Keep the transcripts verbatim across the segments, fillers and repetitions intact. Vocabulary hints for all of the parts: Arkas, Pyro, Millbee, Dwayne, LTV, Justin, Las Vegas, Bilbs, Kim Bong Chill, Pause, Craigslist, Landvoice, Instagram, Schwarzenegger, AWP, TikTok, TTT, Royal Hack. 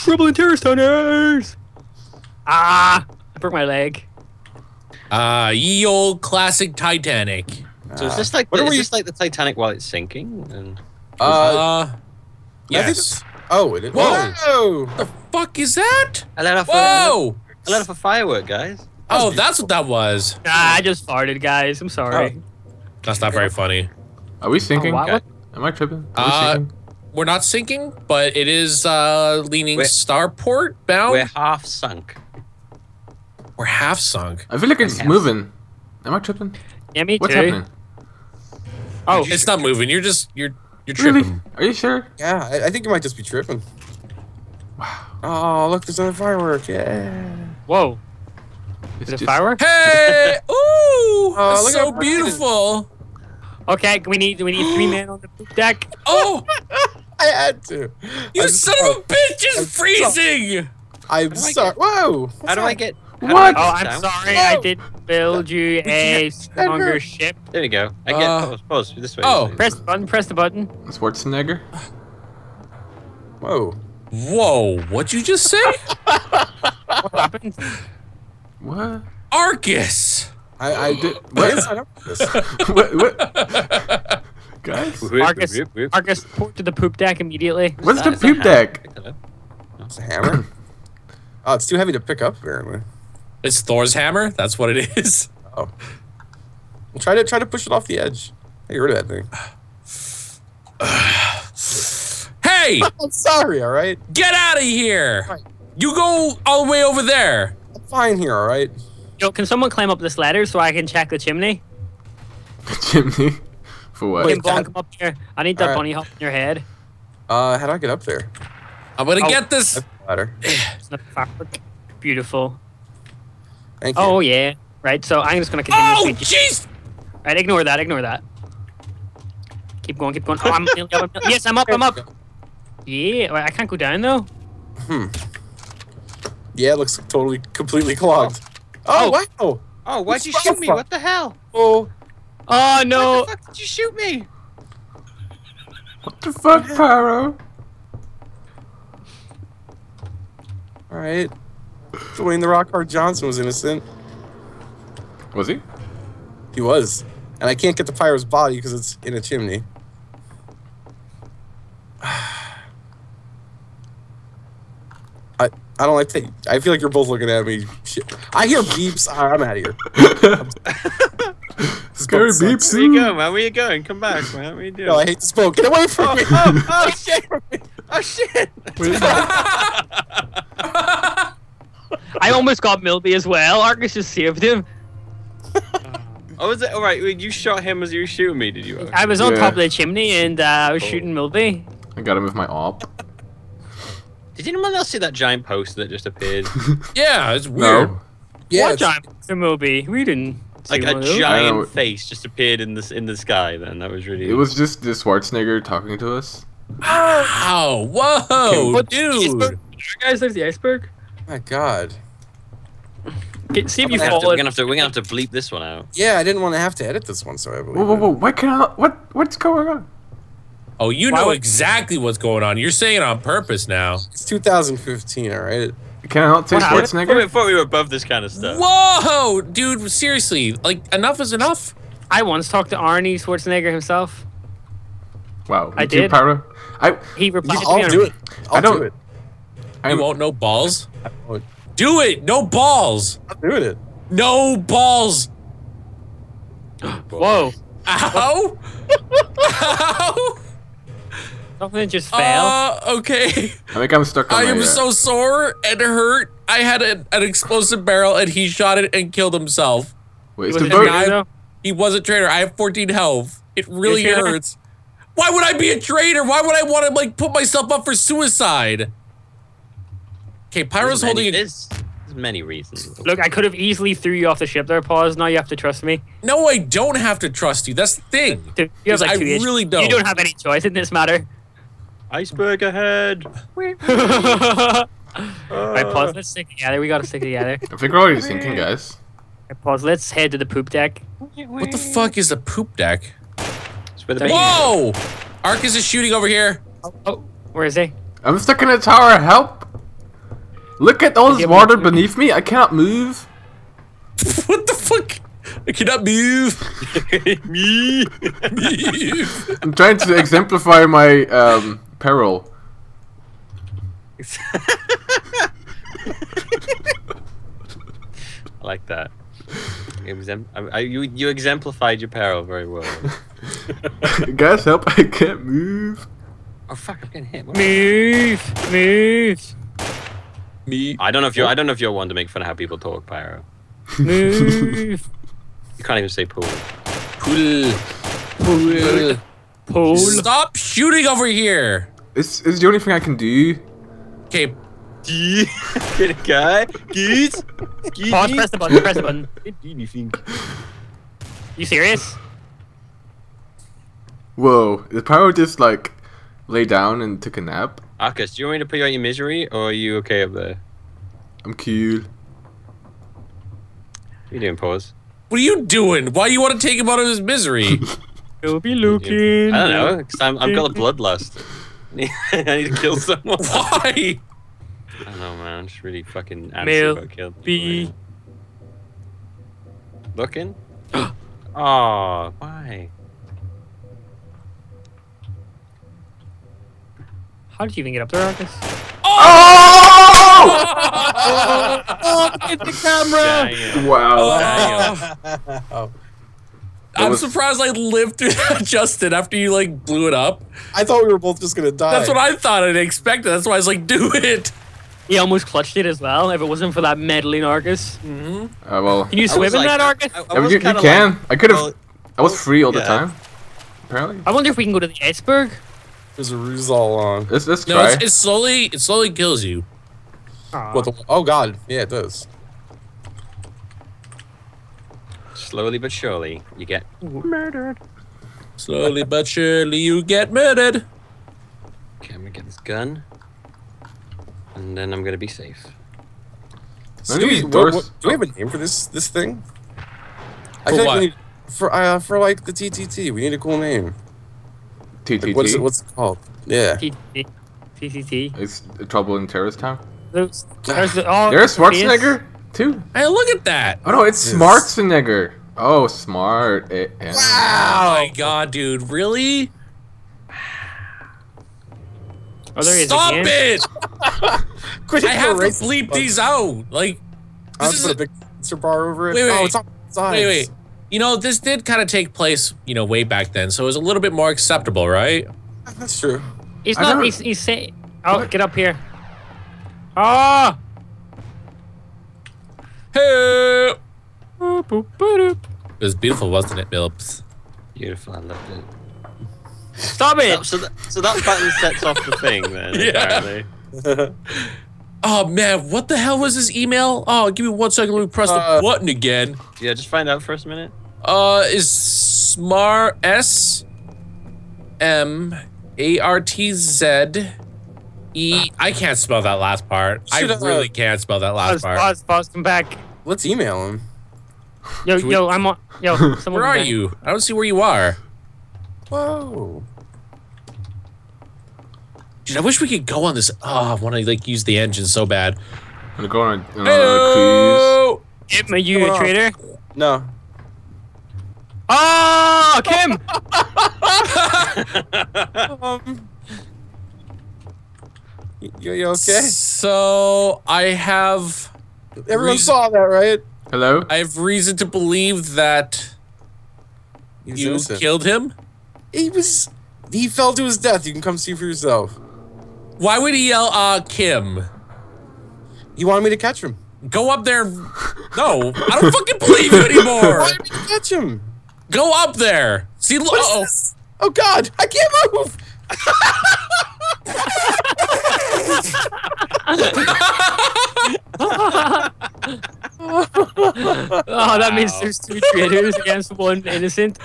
Shriveling Terrorist Hunters! Ah! I broke my leg. Uh, ye old classic Titanic. Uh, so is this like the, is this like the Titanic while it's sinking? And uh, uh, yes. Oh, it is. Whoa! Whoa. What the fuck is that? I let off Whoa! A, I let off a firework, guys. Oh, that's what that was. Nah, I just farted, guys. I'm sorry. Oh. That's not very funny. Are we sinking? Oh, wow. Okay. Am I tripping? Are uh, we sinking? We're not sinking, but it is uh, leaning we're, starport bound. We're half sunk. We're half sunk. I feel like it's half. moving. Am I tripping? Yeah, me What's too. What's happening? Oh, it's not moving. You're just you're you're really? tripping. Are you sure? Yeah, I, I think you might just be tripping. Wow. Oh, look, there's another firework. Yeah. Whoa. Is it a firework? Hey! Ooh! Oh, that's look so beautiful. Okay, we need we need three men on the poop deck. Oh! I had to. You I'm son so, of a bitch is I'm freezing! So, I'm sorry. Whoa! How that? do I get? What? I, oh, I'm down? sorry. No. I didn't build you a stronger ship. There you go. I get uh, pause, pause. This way. Oh, press the button. Press the button. Schwarzenegger. Whoa! Whoa! What'd you just say? What happened? What? Arkas. I, I did. What is that? What? What? Guys? Arkas, Arkas, port to the poop deck immediately. What's the poop deck? It's a hammer. Oh, it's too heavy to pick up, apparently. It's Thor's hammer? That's what it is. Oh. Well, try to try to push it off the edge. Hey, get rid of that thing. Hey! I'm sorry, alright? Get out of here! Right. You go all the way over there. I'm fine here, alright? Yo, can someone climb up this ladder so I can check the chimney? The chimney? For what? Wait, Kim Bong, come up here. I need that right. bunny hop in your head. Uh, how do I get up there? I'm gonna oh. get this ladder. Beautiful. Thank you. Oh yeah. Right. So I'm just gonna continue. Oh jeez. Right. Ignore that. Ignore that. Keep going. Keep going. Oh, I'm nearly up. I'm, yes, I'm up. I'm up. Yeah. I can't go down though. Hmm. Yeah, it looks totally, completely clogged. Oh. Oh, wow! Oh, oh why'd you shoot me? What the hell? Oh. Oh, no. Why the fuck did you shoot me? What the fuck, Pyro? Alright. Dwayne the Rock Hard Johnson was innocent. Was he? He was. And I can't get the Pyro's body because it's in a chimney. I don't like that. I feel like you're both looking at me. Shit. I hear beeps. I'm out of here. Scary beeps. Where you going, man? Where you going? Come back, man. What are you doing? No, I hate the smoke. Get away from oh, me. Oh, oh, shit. Oh, shit. I almost got Millbee as well. Arkas just saved him. Oh, was it? All right. You shot him as you were shooting me, did you? I was on yeah. top of the chimney, and uh, I was oh. shooting Millbee. I got him with my AWP. Did anyone else see that giant poster that just appeared? Yeah, it's weird. No. Yeah, what it's... giant poster movie? We didn't. Like a giant face just appeared in this in the sky. Then that was really. It was just this Schwarzenegger talking to us. Wow! Whoa, okay, dude! The guys, there's the iceberg. My God. Okay, see if you fall. We're gonna have to. We're gonna have to bleep this one out. Yeah, I didn't want to have to edit this one, so I believe. Whoa, whoa, whoa! Why can't I? What? What's going on? Oh, you Why know exactly what's going on. You're saying it on purpose now. It's two thousand fifteen, all right? Can I not say Schwarzenegger? I thought we were above this kind of stuff. Whoa! Dude, seriously. Like, enough is enough. I once talked to Arnie Schwarzenegger himself. Wow. I did. Pyro? I, he replied to me. I'll do it. I'll I don't, do it. I won't. No balls? I won't. Do it. No balls. I'm doing it. No balls. Whoa. Ow? Ow? Something just failed. Uh, okay. I think I'm stuck on I my, am uh, so sore and hurt. I had a, an explosive barrel and he shot it and killed himself. Wait, was I, he was a traitor. I have fourteen health. It really hurts. Why would I be a traitor? Why would I want to like put myself up for suicide? Okay, Pyro's holding it. There's many reasons. Look, I could have easily threw you off the ship there, Pause. Now you have to trust me. No, I don't have to trust you. That's the thing. Dude, you have like I two really don't. You don't have any choice in this matter. Iceberg ahead! Right, Pause, let's stick together. We gotta stick together. I think we're already sinking, guys. Right, Pause, let's head to the poop deck. What the fuck is a poop deck? It's where the Whoa! Arkas is shooting over here. Oh, oh, where is he? I'm stuck in a tower, help! Look at all this water beneath me. I cannot move. What the fuck? I cannot move. Me. Move. I'm trying to exemplify my um, peril. I like that. Exemp I, you, you exemplified your peril very well. Guys, help! I can't move. Oh fuck! I'm getting hit. What move, move. Me. I don't know if you're. I don't know if you're one to make fun of how people talk, Pyro. Move. You can't even say pool. Pool. Pool. Pool. Stop shooting over here. It's is the only thing I can do. Okay. Get it, guy. Geez. Pause, press the button, press the button. Anything. You serious? Whoa, did Pyro just like lay down and took a nap? Arkas, do you want me to put you out your misery or are you okay up there? I'm cool. What are you doing, Pause? What are you doing? Why do you want to take him out of his misery? He'll be looking. I don't know, because I've got a bloodlust. I need to kill someone. Why? I don't know, man. I'm just really fucking anxious about killing people. Looking? Oh, why? How did you even get up there, Arkas? Oh! Oh! Oh! Hit the camera! Dang. Wow. Dang. Oh. I'm was... surprised I lived through that, Justin, after you, like, blew it up. I thought we were both just gonna die. That's what I thought I'd expected. That's why I was like, do it! He almost clutched it as well. If it wasn't for that meddling Arkas, mm-hmm. uh, well, can you swim in like, that Arkas? I, I, I you, you can. Like, I could have. Well, I was free all yeah. the time. Apparently. I wonder if we can go to the iceberg. There's a ruse all along. Let's, let's no, try. It's, it slowly, it slowly kills you. What the, oh God! Yeah, it does. Slowly but surely, you get murdered. Slowly but surely, you get murdered. Okay, I'm gonna get this gun. And then I'm gonna be safe. So do, we, what, what, do we have a name for this this thing? I think we need for uh for like the T T T. We need a cool name. T T T. Like, what's it, what's it called? Yeah. T T T. It's Trouble in Terrorist Town. There's, there's, oh, there's Schwarzenegger too. Hey, look at that! Oh no, it's yes. Schwarzenegger. Oh, smart. Wow! Oh my God, dude, really? Oh, there he is. Stop it! Quit I have to bleep these out. Like, this I'll is put a big sensor bar over it. Wait, wait, oh, it's on sides. Wait, wait. You know, this did kind of take place, you know, way back then, so it was a little bit more acceptable, right? That's true. He's I not. He's, he's saying. Oh, get up here. Ah. Hey. It was beautiful, wasn't it, Bilbs? Beautiful. I loved it. Stop it! So, so, that, so that button sets off the thing, then, yeah. apparently. Oh, man, what the hell was this email? Oh, give me one second, let me press uh, the button again. Yeah, just find out for a minute. Uh, is smart S M A R T Z E... I can't spell that last part. Should I really have... can't spell that last pause, part. Pause, pause, come back. Let's email him. Yo, Should yo, we... I'm on... Yo, someone... Where are back. you? I don't see where you are. Whoa. Dude, I wish we could go on this. Oh, I want to like use the engine so bad. I'm gonna go on a, another cruise. Kim, are you Come a on. traitor? No. Oh, Kim! um, you, you okay? So, I have... Everyone saw that, right? Hello? I have reason to believe that He's you innocent. killed him? He was. He fell to his death. You can come see for yourself. Why would he yell, uh, Kim? You wanted me to catch him. Go up there. No, I don't fucking believe you anymore. Why did you catch him? Go up there. See, uh oh. Oh, God. I can't move. Oh, that means there's two traitors against one innocent.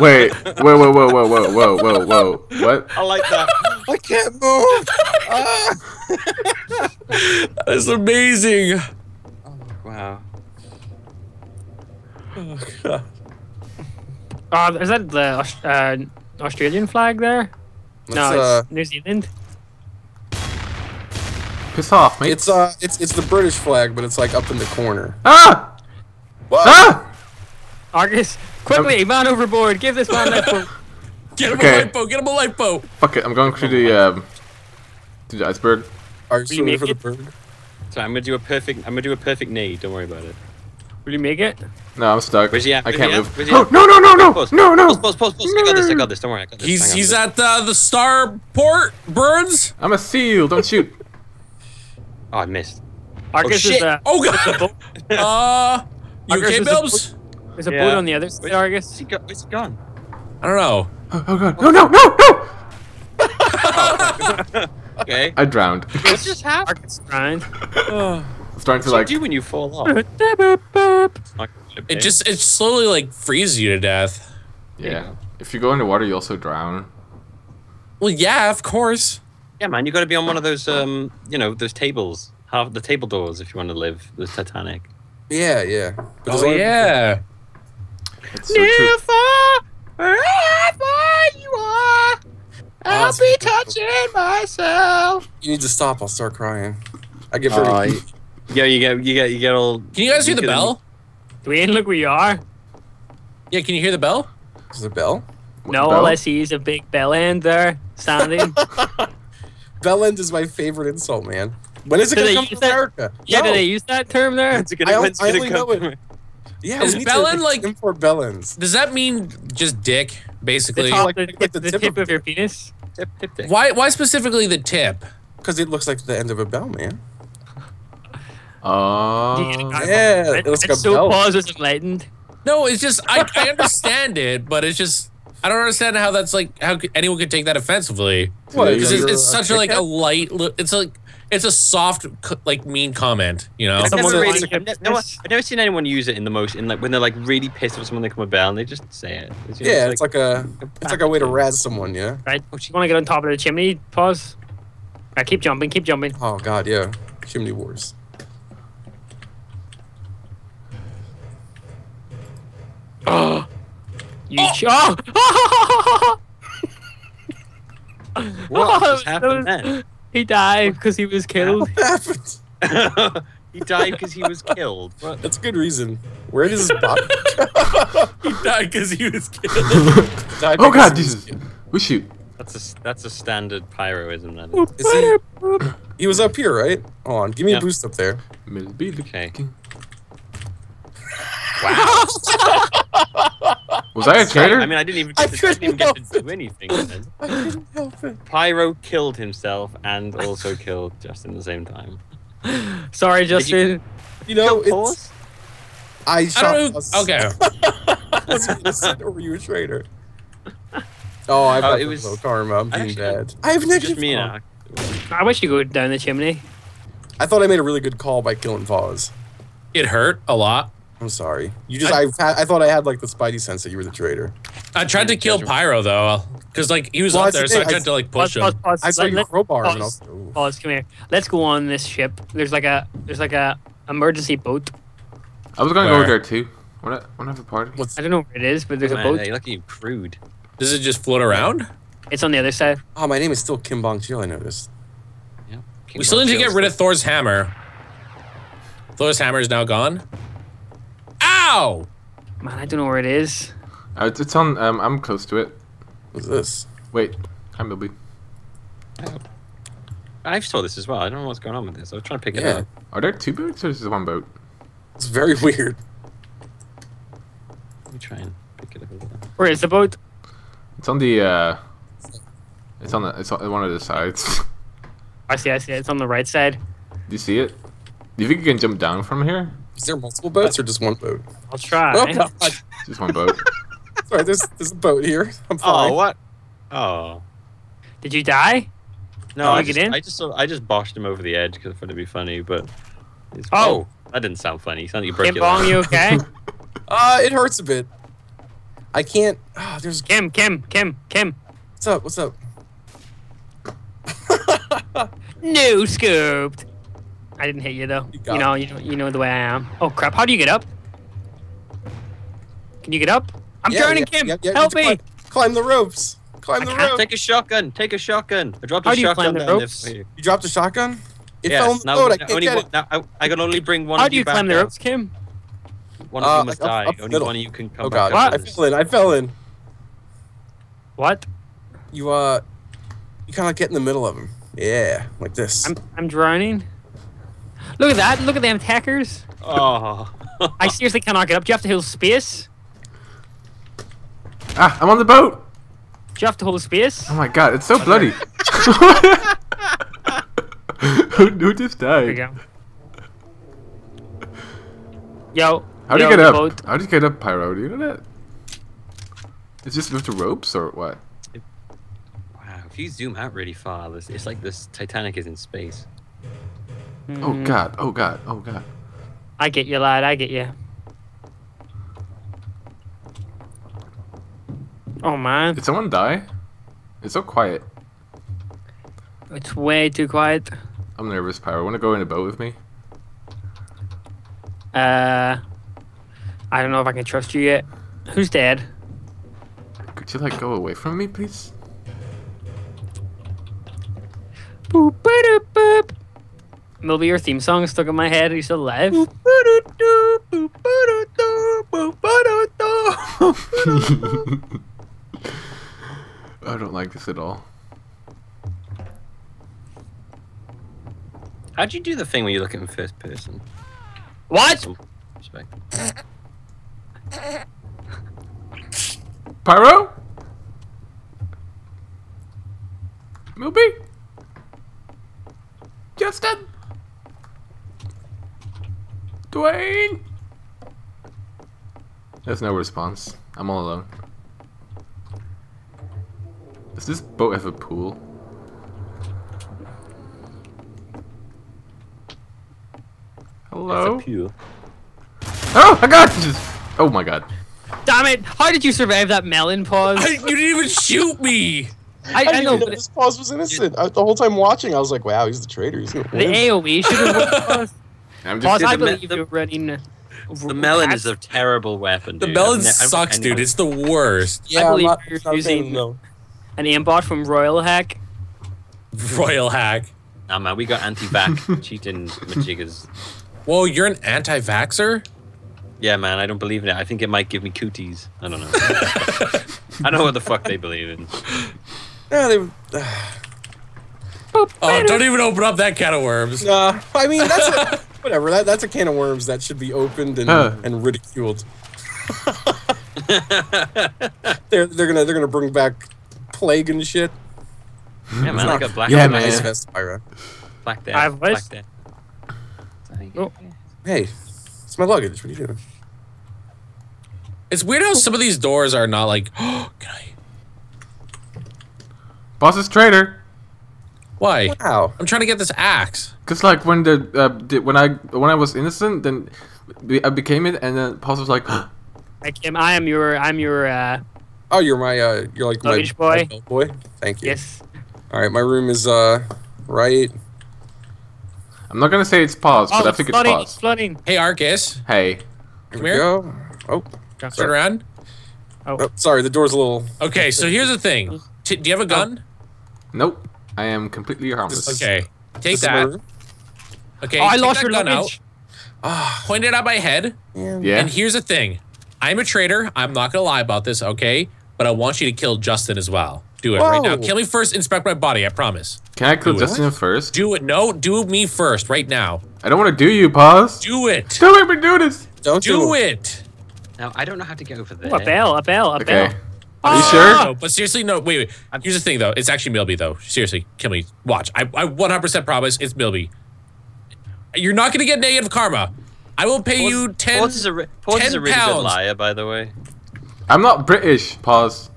Wait, whoa, whoa, whoa, whoa, whoa, whoa, whoa, whoa. What? I like that. I can't move. Ah. That's amazing. Oh, wow. Oh, God. Uh, is that the uh, Australian flag there? Let's, no, it's uh... New Zealand. Piss off, mate. It's uh, it's it's the British flag, but it's like up in the corner. Ah! What? Ah! Arkas, quickly, I'm... man overboard. Give this man lifeboat. Get him okay. a lifeboat. Get him a lifeboat. Fuck it, I'm going through the um, to the iceberg. Are you ready for the bird? So I'm gonna do a perfect. I'm gonna do a perfect knee. Don't worry about it. Will you make it? No, I'm stuck. Where's he at? I can't move. Oh, no, no, no, no, pause, no, no. Pause, pause, pause, pause. No. I got this, I got this. Don't worry, I got this. He's, he's at the, the starboard, Burns. I'm a seal, don't shoot. Oh, I missed. Arkas oh, shit. Is a, oh, God. A uh, you Arkas okay, Bilbs? There's a boat yeah. on the other side, Arkas. Where's he gone? I don't know. Oh, oh God. No, no, no, no. Oh. Okay. I drowned. What just happened? Arkas drowned. Oh. Starting to what like. What do you do when you fall off? It just it slowly like freezes you to death. Yeah. yeah. If you go underwater, you also drown. Well, yeah, of course. Yeah, man, you got to be on one of those um, you know, those tables, half the table doors, if you want to live the Titanic. Yeah, yeah. But oh yeah. It's so near far, wherever you are, I'll oh, be touching cool. myself. You need to stop. I'll start crying. I give her. Uh, Yeah, you get, you get, you get all. Can you guys hear the bell? Dwayne, look where you are. Yeah, can you hear the bell? Is there a bell? No, all I see is a big bell end there, standing. Bell end is my favorite insult, man. When is it gonna come to America? Yeah, did they use that term there? I only know it. Yeah, is bell end like import bell ends? Does that mean just dick, basically? The tip of your penis. Tip, tip, tip. Why, why specifically the tip? Because it looks like the end of a bell, man. Oh, uh, yeah. It was it's so Pause is enlightened. No, it's just, I, I understand it, but it's just, I don't understand how that's like, how anyone could take that offensively. What? Because it's, it's such a, like a light, it's like, it's a soft, like mean comment, you know? I've never, really, I've, ne no, I've never seen anyone use it in the most, in like, when they're like really pissed off someone, they come a bell and they just say it. It's, you know, yeah, it's like, it's like a, it's like a way to razz someone, yeah? Right, you want to get on top of the chimney, Pause? Right, keep jumping, keep jumping. Oh God, yeah, chimney wars. Oh. You oh. Oh. Oh. What just happened then? He died because he was killed. What happened? He died because he was killed. What? That's a good reason. Where is his body? He died because he was killed. Oh God, Jesus! We shoot. That's a that's a standard pyro, isn't that? Oh, is he, he was up here, right? Hold on, give me yeah. a boost up there. Okay. Wow. Was I a traitor? I mean, I didn't even get, to, I I didn't even get to do anything. Then. I couldn't help it. Pyro killed himself and also killed Justin at the same time. Sorry, Justin. You, you know, it's... Pause? I shot I was, okay. Was it innocent or were you a traitor? Oh, I've got oh, was, low karma. I'm being bad. I have negative karma. I wish you could go down the chimney. I thought I made a really good call by killing Pause. It hurt a lot. I'm sorry. You just I, I I thought I had like the spidey sense that you were the traitor. I tried to kill Pyro though, because like he was well, up there, so I tried I, to like push pause, him. Pause, pause, I saw like, your crowbar. Pause, and was, oh. Pause, come here. Let's go on this ship. There's like a there's like a emergency boat. I was gonna where? go there too. Wanna wanna have a party? What's, I don't know where it is, but there's oh, a man, boat. Hey, lucky you crude. Does it just float around? It's on the other side. Oh, my name is still Kim Bong Chill. I noticed. Yeah. King we Bong still need to get rid of Thor's hammer. Thor's hammer is now gone. Ow! Man, I don't know where it is. Uh, it's on. Um, I'm close to it. What's this? Wait, I'm Millbee. Oh. I saw this as well. I don't know what's going on with this. I was trying to pick yeah. it up. Are there two boats or is there one boat? It's very weird. Let me try and pick it up. Where is the boat? It's on the. Uh, it's on the. It's on one of the sides. I see. I see. It's on the right side. Do you see it? Do you think you can jump down from here? Is there multiple boats or just one boat? I'll try. Oh, God. Just one boat. Sorry, there's, there's a boat here. I'm fine. Oh, what? Oh. Did you die? No, I just, I, just, I just boshed him over the edge because I thought it'd be funny, but... It's, oh. oh! That didn't sound funny. It sounded like you broke Kim your Bong, leg. You okay? uh, it hurts a bit. I can't... Oh, there's... Kim, Kim, Kim, Kim. What's up? What's up? No scooped. I didn't hit you though. You, you know, you know, you know the way I am. Oh crap! How do you get up? Can you get up? I'm yeah, drowning, yeah, Kim. Yeah, yeah, help me! Climb, climb the ropes. Climb I the ropes. Take a shotgun. Take a shotgun. I dropped a how shotgun. How do you climb the ropes? You dropped a shotgun? It's yeah, on the now, road, I can't only get one, it. Now, I, I can only bring one How of you back How do you climb the ropes, Kim? One of uh, you must like, die. Up, up only middle. One of you can come oh, back. Oh god, I fell in, I fell in. What? You, uh, you kind of get in the middle of him. Yeah, like this. I'm, I'm droning. Look at that, look at them hackers. Oh. I seriously cannot get up. Do you have to hold space? Ah, I'm on the boat. Do you have to hold space? Oh my god, it's so bloody. who, who just died? There we go. Yo. How do yo, you get up? Boat. How do you get up, Pyro? Do you know that? It's just with the ropes or what? It, wow, if you zoom out really far, this, it's like this Titanic is in space. Mm. Oh god, oh god, oh god. I get you, lad, I get you. Oh man. Did someone die? It's so quiet. It's way too quiet. I'm nervous, Pyro. Wanna go in a boat with me? Uh, I don't know if I can trust you yet. Who's dead? Could you like go away from me, please? Boop, boop, boop. Millbee, your theme song is stuck in my head. Are you still alive? I don't like this at all. How'd you do the thing where you look at him first person? What? Pyro? Millbee? Justin? Dwayne? There's no response. I'm all alone. Does this boat have a pool? Hello? Oh, I got you. Oh my god. Damn it! How did you survive that melon pause? I, you didn't even shoot me! I, I, I know, but this pause was innocent. I, the whole time watching, I was like, wow, he's the traitor. He's gonna win. The A O E should have won the pause. I'm just pause, I believe the, you're running... The melon is a terrible weapon, dude. The melon sucks, I'm, dude. It's the worst. Yeah, I believe not, you're using no. an aimbot from Royal Hack. Royal Hack. Nah, man, we got anti-vac cheating majiggers. Whoa, you're an anti-vaxxer? Yeah, man, I don't believe in it. I think it might give me cooties. I don't know. I don't know what the fuck they believe in. Yeah, they, uh... Oh, don't even open up that can of worms. Nah, I mean, that's a, whatever. That, that's a can of worms that should be opened and, huh. and ridiculed. they're they're gonna they're gonna bring back plague and shit. Yeah, man, I got black. Yeah, man. Fest, Pyro. Black there. I've black there. Oh. Hey. My luggage. What are you doing? It's weird how some of these doors are not like. Oh, can I? Boss is traitor. Why? Wow. I'm trying to get this axe. Cause like when the uh, when I when I was innocent, then I became it, and then Boss was like. Oh. I am. I am your. I'm your. Uh, oh, you're my. Uh, you're like luggage my, boy. My boy. Thank you. Yes. All right, my room is uh right. I'm not gonna say it's paused, oh, but I think flooding, it's paused. Flooding. Hey, Arkas. Hey. Here Come we here. Go. Oh. Turn sorry. around. Oh. oh. Sorry, the door's a little. Okay, so here's the thing. T do you have a gun? Nope. I am completely harmless. This, okay. Take that. Okay. Oh, I lost your gun luggage. out. Point it at my head. Yeah. yeah. And here's the thing. I'm a traitor. I'm not gonna lie about this, okay? But I want you to kill Justin as well. Do it Whoa. right now. Kill me first, inspect my body, I promise. Can I kill do Justin it? first? Do it. No, do me first, right now. I don't want to do you, Pause. Do it. Don't make me do this. Don't do, do it. it. Now, I don't know how to get over there. Ooh, a bell, a bell, a okay. bell. Are you oh! sure? No, but seriously, no, wait, wait. Here's the thing, though. It's actually Millbee, though. Seriously, kill me. Watch. I, I one hundred percent promise it's Millbee. You're not going to get negative karma. I will pay Pause, you ten Pause is a, Pause ten is a really pounds. good liar, by the way. I'm not British, Pause.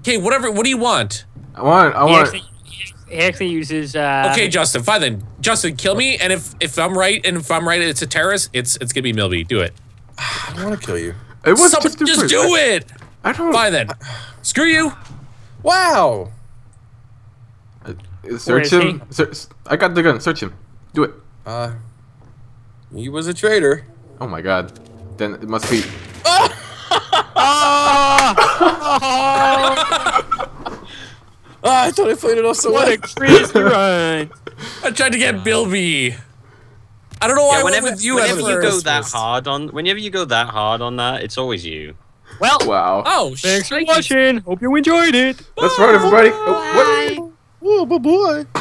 Okay, whatever. What do you want? I want. I want. He actually, he actually uses. Uh, okay, Justin. Fine then. Justin, kill me. And if if I'm right, and if I'm right, it's a terrorist. It's it's gonna be Millbee. Do it. I don't want to kill you. It was just, just do it. I don't. Fine then. Screw you. Wow. Uh, search him. Search, I got the gun. Search him. Do it. Uh. He was a traitor. Oh my god. Then it must be. Oh! Oh! Ah, I totally played it off so well. What a crazy run. I tried to get Bilbee. I don't know why yeah, whenever, I went with you whenever ever. you go that hard on whenever you go that hard on that, it's always you. Well, wow. Oh, thanks for watching. Hope you enjoyed it. Bye. Let's run, everybody. Oh, what? Oh, bye bye.